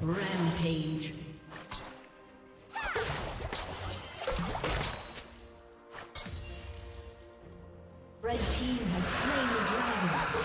Rampage. Red team has slain the dragon.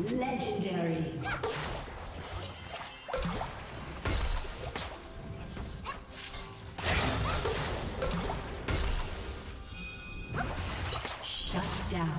Legendary. Shut down.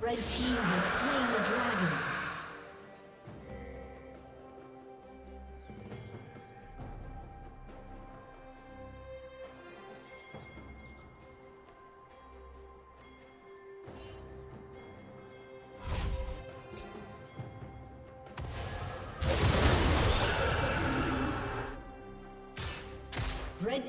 Red team has slain the dragon. Red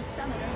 A summoner